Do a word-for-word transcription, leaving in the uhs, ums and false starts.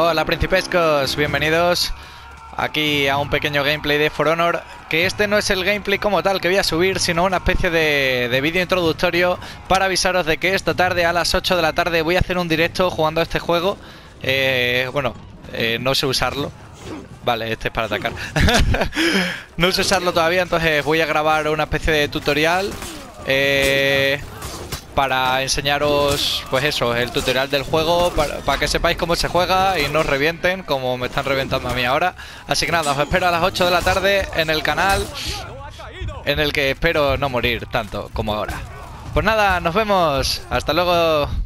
Hola principescos, bienvenidos aquí a un pequeño gameplay de For Honor. Que este no es el gameplay como tal que voy a subir, sino una especie de, de vídeo introductorio para avisaros de que esta tarde a las ocho de la tarde voy a hacer un directo jugando a este juego. eh, Bueno, eh, no sé usarlo. Vale, este es para atacar. No sé usarlo todavía, entonces voy a grabar una especie de tutorial eh, para enseñaros, pues eso, el tutorial del juego, para, para que sepáis cómo se juega y no os revienten, como me están reventando a mí ahora. Así que nada, os espero a las ocho de la tarde en el canal, en el que espero no morir tanto como ahora. Pues nada, nos vemos. Hasta luego.